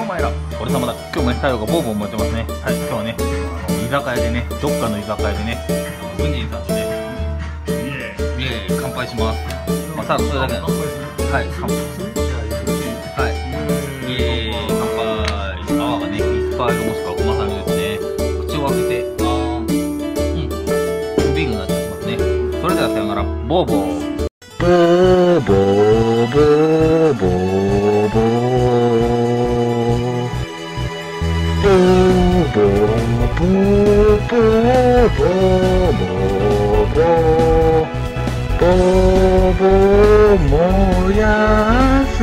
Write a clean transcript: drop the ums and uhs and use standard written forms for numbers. お前ら。俺様だ。今日もね、太陽がボーボー燃えてますね。はい、今日はね、居酒屋でね、どっかの居酒屋でね、軍人たちで、乾杯します。まあ、ただそれだけなの。はい、乾杯。はい、乾杯。泡がね、いっぱいあるもしくはごまさんですね。口を開けて、ビールになっちゃいますね。それではさよなら、ボーボー。ボーボーボーボーボーボーボーボーボーボーボーボー燃やす